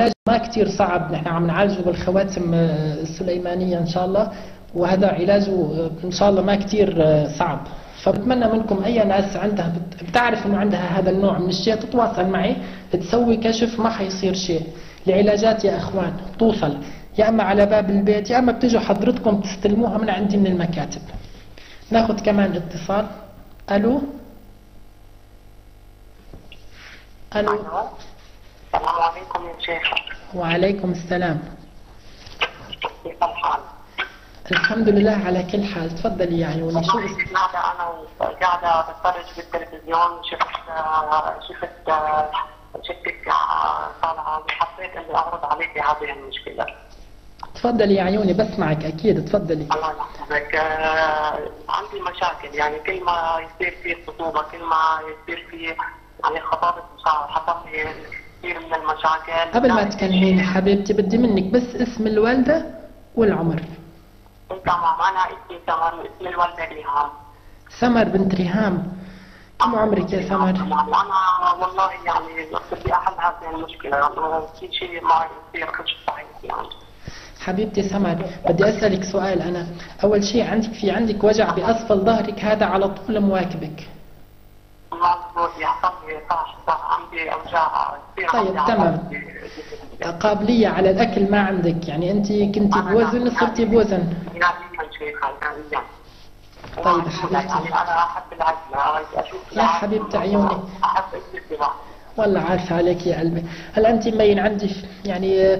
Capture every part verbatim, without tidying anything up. علاج ما كثير صعب، نحن عم نعالجه بالخواتم السليمانيه ان شاء الله، وهذا علاجه ان شاء الله ما كثير صعب. فبتمنى منكم اي ناس عندها بتعرف انه عندها هذا النوع من الشيء تتواصل معي تسوي كشف، ما حيصير شيء. العلاجات يا اخوان بتوصل يا اما على باب البيت يا اما بتجوا حضرتكم تستلموها من عندي من المكاتب. ناخذ كمان اتصال. الو الو السلام عليكم يا شيخ. وعليكم السلام. كيف الحال؟ الحمد لله على كل حال، تفضلي يا عيوني. شو اسمك؟ قاعدة أنا وقاعدة بتفرج بالتلفزيون شفت شفت شفتك طالعة وحبيت إني أعرض عليك هذه المشكلة. تفضلي يا عيوني بسمعك أكيد، تفضلي. الله يحفظك. عندي مشاكل، يعني كل ما يصير في خطوبة كل ما يصير في يعني خطابة مشاعر حصل لي كثير من المشاكل. قبل ما تكلميني حبيبتي بدي منك بس اسم الوالدة والعمر. تمام. أنا اسمي سمر واسم الوالدة ريهام. سمر بنت ريهام، كم عمرك يا سمر؟ أنا والله يعني بدي أحل هذه المشكلة، في شيء ما يصير مش صحيح يعني. حبيبتي سمر بدي أسألك سؤال أنا، أول شيء عندك في عندك وجع بأسفل ظهرك هذا على طول مواكبك؟ مظبوط، يحصل لي صح، عندي أوجاع كثير. طيب تمام. قابلية على الأكل ما عندك، يعني أنت كنتي بوزن صرتي بوزن. طيب حبيبتي. أنا أحب العزمة، أشوف يا حبيبتي عيوني. أحب الاتباع. والله عارفة عليك يا قلبي. هل أنت مبين عندي يعني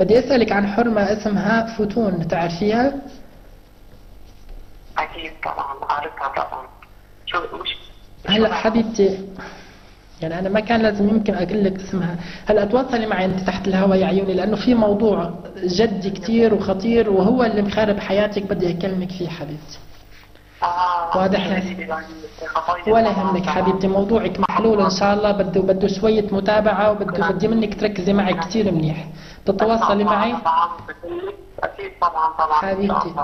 بدي أسألك عن حرمة اسمها فوتون، تعرفيها؟ أكيد طبعا أعرفها طبعا. شو مش هلا حبيبتي يعني أنا ما كان لازم يمكن أقول لك اسمها. هلا تواصلي معي أنت تحت الهواء يا عيوني، لأنه في موضوع جدي كثير وخطير وهو اللي مخرب حياتك بدي أكلمك فيه حبيبتي. واضح يعني؟ ولا يهمك حبيبتي، موضوعك محلول إن شاء الله، بده بده شوية متابعة وبده بدي منك تركزي معي كثير منيح. تتواصلي معي؟ أكيد طبعا طبعا حبيبتي.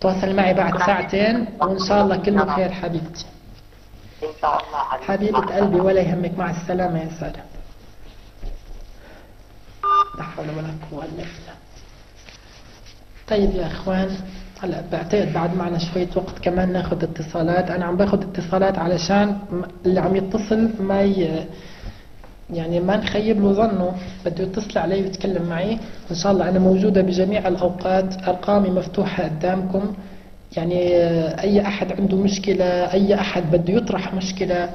تواصلي معي بعد ساعتين وإن شاء الله كله بخير حبيبتي. إن شاء الله حبيبة قلبي. ولا يهمك، مع السلامة يا سارة. لا حول ولا قوة إلا بالله. طيب يا إخوان هلا بعتقد بعد معنا شوية وقت كمان ناخذ اتصالات، أنا عم باخذ اتصالات علشان اللي عم يتصل ما ي... يعني ما نخيب له ظنه، بده يتصل علي ويتكلم معي، إن شاء الله أنا موجودة بجميع الأوقات، أرقامي مفتوحة قدامكم. يعني أي أحد عنده مشكلة، أي أحد بده يطرح مشكلة،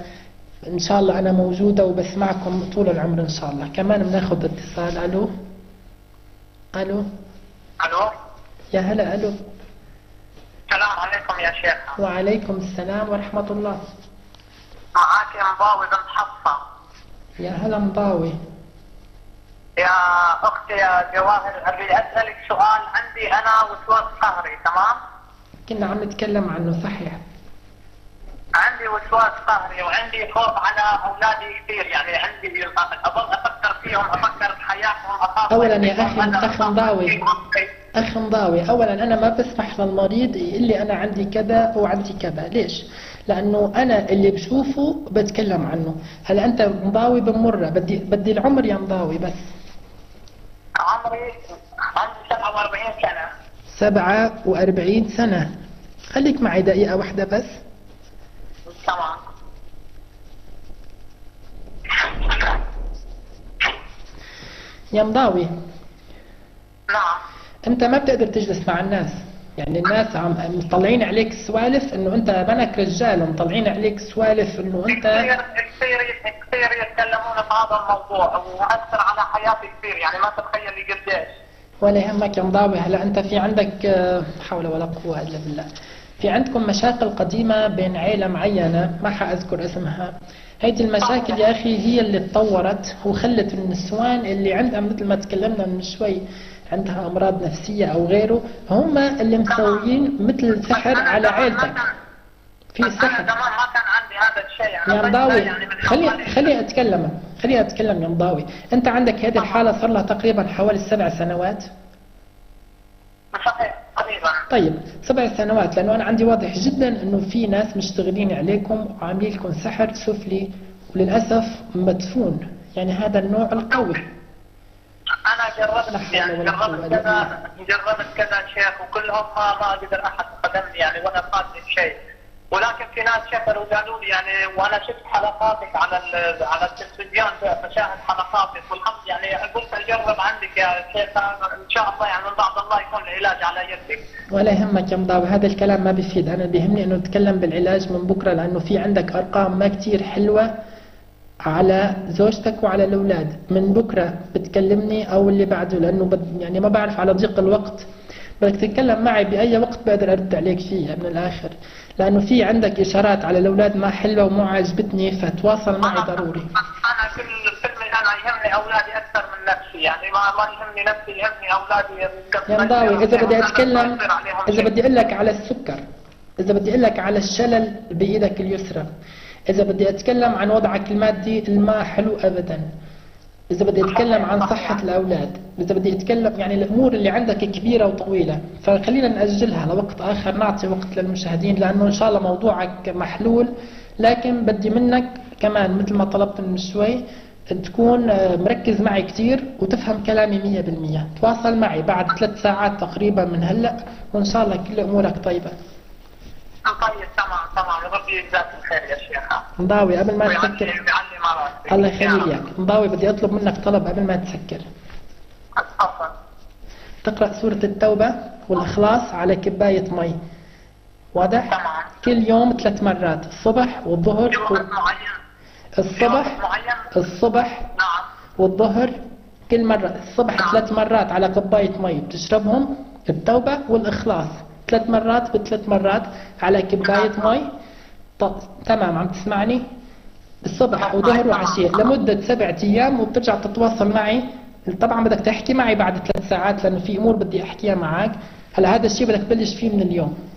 إن شاء الله أنا موجودة وبسمعكم طول العمر إن شاء الله. كمان بناخذ اتصال. ألو ألو ألو يا هلا. ألو السلام عليكم يا شيخ. وعليكم السلام ورحمة الله. معك يا مضاوي بنت حفصة. يا هلا مضاوي. يا أختي يا جواهر أبي أسألك سؤال، عندي أنا وسواس قهري، تمام؟ كنا عم نتكلم عنه صحيح. عندي وسواس قهري وعندي خوف على اولادي كثير، يعني عندي اظل افكر فيهم افكر بحياتهم اخاف. اولا يا اخي اخ مضاوي اخ مضاوي اولا انا ما بسمح للمريض يقول لي انا عندي كذا وعندي كذا، ليش؟ لانه انا اللي بشوفه بتكلم عنه. هلا انت مضاوي بمره بدي بدي العمر يا مضاوي بس. عمري عندي سبعة وأربعين سنة. سبعة وأربعين سنة. خليك معي دقيقة واحدة بس. تمام. يا مضاوي. نعم. أنت ما بتقدر تجلس مع الناس، يعني الناس عم مطلعين عليك سوالف إنه أنت منك رجال، مطلعين عليك سوالف إنه أنت. كثير كثير كثير يتكلمون في هذا الموضوع وأثر على حياتي كثير، يعني ما تتخيلي قديش. ولا يهمك يا مضاوي. هلا أنت في عندك حول ولا قوة إلا بالله، في عندكم مشاكل قديمة بين عيلة معينة ما حأذكر اسمها، هيدي المشاكل يا أخي هي اللي تطورت وخلت النسوان اللي عندها مثل ما تكلمنا من شوي عندها أمراض نفسية أو غيره هم اللي مسويين مثل سحر على عيلتك. في سحر. أنا ما كان عندي هذا الشيء. يا مضاوي خلي خلي أتكلم خلي أتكلم يا مضاوي. أنت عندك هذه الحالة صار لها تقريبا حوالي سبع سنوات. صحيح. طيب سبع سنوات، لأنه أنا عندي واضح جدا أنه في ناس مشتغلين عليكم وعاملين لكم سحر سفلي وللأسف مدفون، يعني هذا النوع القوي. أنا جربت يعني جربت كذا جربت كذا شيخ وكلهم ما ما قدر احد قدم لي يعني ولا فادني بشيء، ولكن في ناس شكروا وقالوا لي يعني وانا شفت حلقاتك على على التلفزيون فشاهد حلقاتك والحمد يعني قلت اجرب عندك يا شيخ ان شاء الله يعني من بعد الله يكون العلاج على يدك. ولا يهمك يا مضاوي، هذا الكلام ما بيفيد، انا بيهمني انه نتكلم بالعلاج من بكره لانه في عندك ارقام ما كثير حلوه على زوجتك وعلى الاولاد، من بكره بتكلمني او اللي بعده لانه يعني ما بعرف على ضيق الوقت، بدك تتكلم معي باي وقت بقدر ارد عليك فيها من الاخر، لانه في عندك اشارات على الاولاد ما حلوه وما عجبتني فتواصل معي ضروري. انا كل فيلمي انا يهمني اولادي اكثر من نفسي، يعني ما يهمني نفسي يهمني اولادي. يا مضاوي اذا بدي اتكلم اذا بدي اقول لك على السكر، اذا بدي اقول لك على الشلل بايدك اليسرى، إذا بدي أتكلم عن وضعك المادي الما حلو أبدا، إذا بدي أتكلم عن صحة الأولاد، إذا بدي أتكلم يعني الأمور اللي عندك كبيرة وطويلة، فخلينا نأجلها لوقت آخر نعطي وقت للمشاهدين لأنه إن شاء الله موضوعك محلول، لكن بدي منك كمان مثل ما طلبت من شوي تكون مركز معي كتير وتفهم كلامي مية بالمية، تواصل معي بعد ثلاث ساعات تقريبا من هلأ وإن شاء الله كل أمورك طيبة. طيب تمام تمام ربي يجزاك الخير يا شيخة. مضاوي قبل ما تسكر الله يخليك، مضاوي بدي اطلب منك طلب قبل ما تسكر. اتفضل. تقرأ سورة التوبة والإخلاص على كباية مي. واضح؟ تمام. كل يوم ثلاث مرات، الصبح والظهر و... الصبح الصبح نعم والظهر كل مرة، الصبح نعم. ثلاث مرات على كباية مي بتشربهم، التوبة والإخلاص. ثلاث مرات بثلاث مرات على كباية مي. طب تمام عم تسمعني؟ الصبح وظهر وعشية لمدة سبعة أيام وبترجع تتواصل معي، طبعا بدك تحكي معي بعد ثلاث ساعات لأنه في أمور بدي أحكيها معك، هلا هذا الشيء بدك تبلش فيه من اليوم.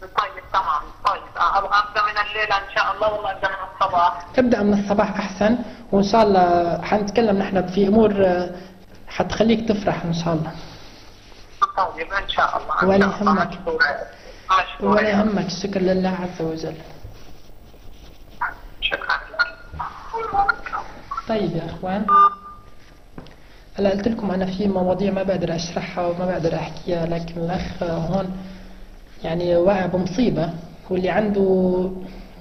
طيب تمام طيب أبدأ من الليلة إن شاء الله ولا أبدأ من الصباح؟ ابدأ من الصباح أحسن، وإن شاء الله حنتكلم نحن في أمور حتخليك تفرح إن شاء الله. طيب ان شاء الله. ولا يهمك ولا يهمك، الشكر لله عز وجل. شكرا. طيب يا اخوان هلا قلت لكم انا في مواضيع ما بقدر اشرحها وما بقدر احكيها، لكن الاخ هون يعني واقع بمصيبه واللي عنده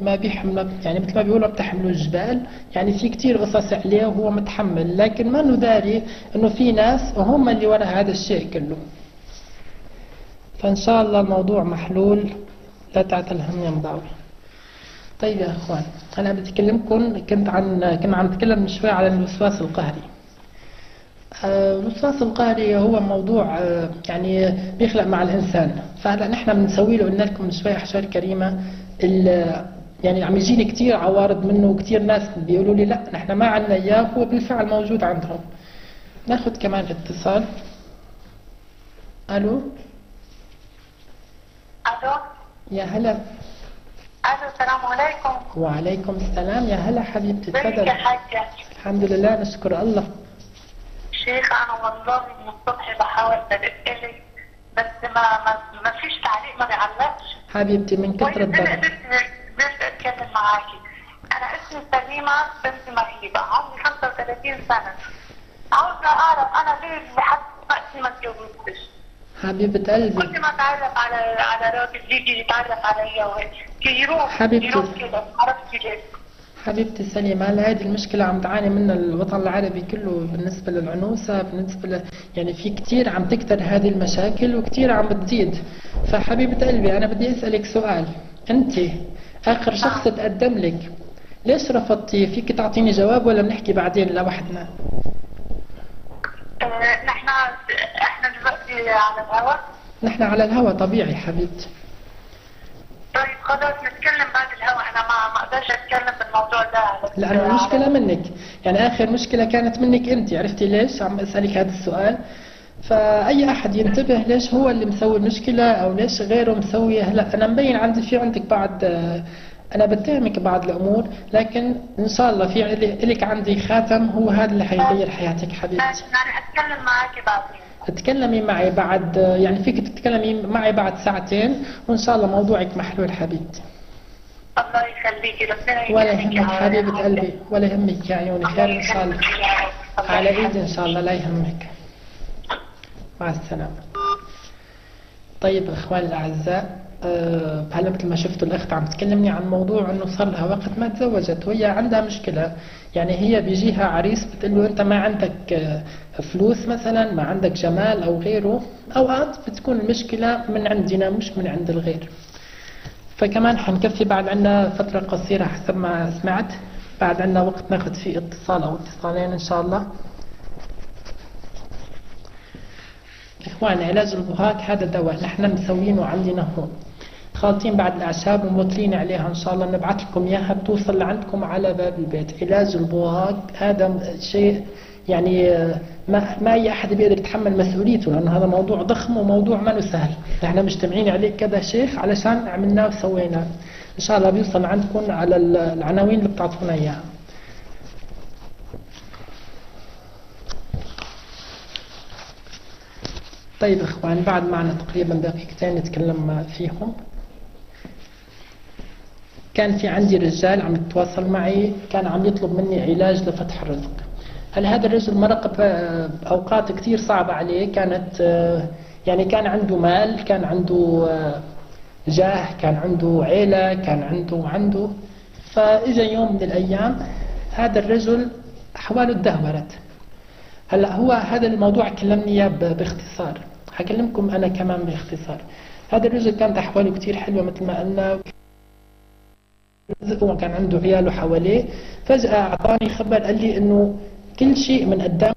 ما بيحمل يعني مثل ما بيقولوا بتحملوا الجبال، يعني في كثير قصص عليه وهو متحمل لكن ما انه داري انه في ناس هم اللي ورا هذا الشيء كله. فإن شاء الله الموضوع محلول، لا تعتل هم يا مضاوي. طيب يا إخوان، أنا بدي أكلمكم كنت عن كنا عم نتكلم من شوي على الوسواس القهري. آه الوسواس القهري هو موضوع آه يعني بيخلق مع الإنسان، فهلا نحن بنسوي له قلنا لكم من شوي أحشار كريمة، يعني عم يجيني كثير عوارض منه وكثير ناس بيقولوا لي لا نحن ما عندنا إياه، هو بالفعل موجود عندهم. ناخذ كمان اتصال. ألو؟ الو يا هلا. الو السلام عليكم. وعليكم السلام، يا هلا حبيبتي تفضلي. يا حاجه؟ الحمد لله نشكر الله. شيخ انا والله من الصبح بحاول بدقلك بس ما ما, ما فيش تعليق ما بيعلقش. حبيبتي من كثر الضغط. قدرت اتكلم معاكي. انا اسمي سليمة بنت مريبة، عمري خمسة وثلاثين سنة. عاوزة اعرف انا ليه لحد دلوقتي ما اتجوزتش؟ حبيبة قلبي كل ما اتعرف على على راجل يجي يتعرف عليا يروح يروح كده عرفت ليه؟ حبيبتي سليمة هذه المشكلة عم تعاني منها الوطن العربي كله بالنسبة للعنوسة، بالنسبة ل... يعني في كثير عم تكثر هذه المشاكل وكثير عم بتزيد. فحبيبة قلبي أنا بدي أسألك سؤال، أنت آخر شخص تقدم لك ليش رفضتي؟ فيك تعطيني جواب ولا بنحكي بعدين لوحدنا؟ نحن احنا دلوقتي على الهواء؟ نحن على الهواء طبيعي حبيبتي. طيب خلاص نتكلم بعد الهواء، انا ما ما اقدرش اتكلم بالموضوع ده لانه مشكله منك، يعني اخر مشكله كانت منك انت، عرفتي ليش؟ عم اسالك هذا السؤال. فاي احد ينتبه ليش هو اللي مسوي المشكله او ليش غيره مسوي. هلا انا مبين عندي في عندك بعض، انا بتهمك بعض الامور لكن ان شاء الله في لك عندي خاتم هو هذا اللي حيغير حياتك حبيبتي. انا اتكلم معك بعدين. تكلمي معي بعد يعني فيك تتكلمي معي بعد ساعتين وان شاء الله موضوعك محلول حبيبتي. الله يخليكي ربنا يخليكي. ولا يهمك حبيبه قلبي ولا يهمك يا عيوني، خير ان شاء الله. على ايدي ان شاء الله، لا يهمك. مع السلامة. طيب اخواني الاعزاء، أه هلا مثل ما شفتوا الاخت عم تكلمني عن موضوع انه صار لها وقت ما تزوجت وهي عندها مشكله، يعني هي بيجيها عريس بتقول له انت ما عندك فلوس مثلا، ما عندك جمال او غيره، اوقات بتكون المشكله من عندنا مش من عند الغير. فكمان حنكفي بعد عنا فتره قصيره حسب ما سمعت، بعد عنا وقت ناخذ فيه اتصال او اتصالين ان شاء الله. اخواني علاج البهاك هذا دواء نحن مسوينه عندنا هون، خالطين بعد الاعشاب وموكلين عليها ان شاء الله، بنبعث لكم اياها بتوصل لعندكم على باب البيت. علاج البهاك هذا شيء يعني ما ما اي احد بيقدر يتحمل مسؤوليته، لانه هذا موضوع ضخم وموضوع ما سهل، نحن مجتمعين عليه كذا شيخ علشان عملناه وسويناه. ان شاء الله بيوصل عندكم على العناوين اللي بتعطونا اياها. طيب اخوان، بعد معنا تقريبا دقيقتين نتكلم فيهم. كان في عندي رجال عم يتواصل معي، كان عم يطلب مني علاج لفتح الرزق. هل هذا الرجل مرق باوقات كثير صعبه عليه، كانت يعني كان عنده مال، كان عنده جاه، كان عنده عيله، كان عنده عنده فاجا يوم من الايام هذا الرجل احواله تدهورت. هلا هو هذا الموضوع كلمني اياه باختصار، حكلمكم انا كمان باختصار. هذا الرجل كانت احواله كثير حلوه مثل ما قلنا، هو كان عنده عياله حواليه، فجأة اعطاني خبر قال لي انه كل شيء من قدام